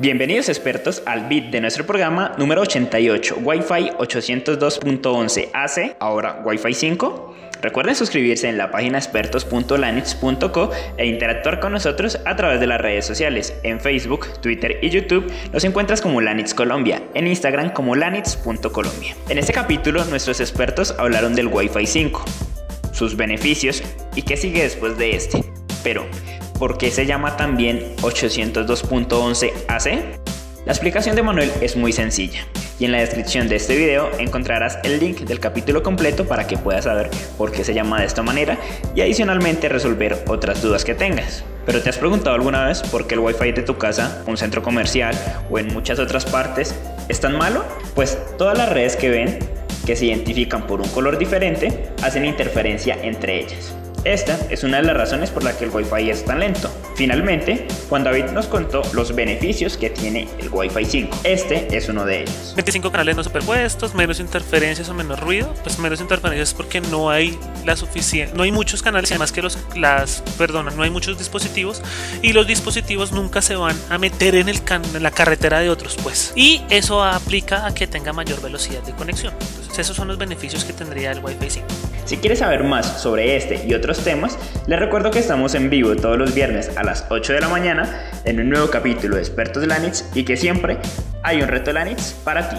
Bienvenidos expertos al bit de nuestro programa número 88, Wi-Fi 802.11ac, ahora Wi-Fi 5. Recuerden suscribirse en la página expertos.lanix.co e interactuar con nosotros a través de las redes sociales. En Facebook, Twitter y YouTube nos encuentras como Lanix Colombia, en Instagram como lanix.colombia. En este capítulo nuestros expertos hablaron del Wi-Fi 5, sus beneficios y qué sigue después de este. Pero, ¿por qué se llama también 802.11ac? La explicación de Manuel es muy sencilla y en la descripción de este video encontrarás el link del capítulo completo para que puedas saber por qué se llama de esta manera y adicionalmente resolver otras dudas que tengas. ¿Pero te has preguntado alguna vez por qué el Wi-Fi de tu casa, un centro comercial o en muchas otras partes es tan malo? Pues todas las redes que ven que se identifican por un color diferente hacen interferencia entre ellas. Esta es una de las razones por la que el Wi-Fi es tan lento. Finalmente, Juan David nos contó los beneficios que tiene el Wi-Fi 5. Este es uno de ellos. 25 canales no superpuestos, menos interferencias o menos ruido. Pues menos interferencias porque no hay muchos canales, además que no hay muchos dispositivos y los dispositivos nunca se van a meter en la carretera de otros, pues. Y eso aplica a que tenga mayor velocidad de conexión. Entonces, esos son los beneficios que tendría el Wi-Fi 5. Si quieres saber más sobre este y otros temas, les recuerdo que estamos en vivo todos los viernes a las 8 de la mañana en un nuevo capítulo de Expertos Lanix y que siempre hay un reto Lanix para ti.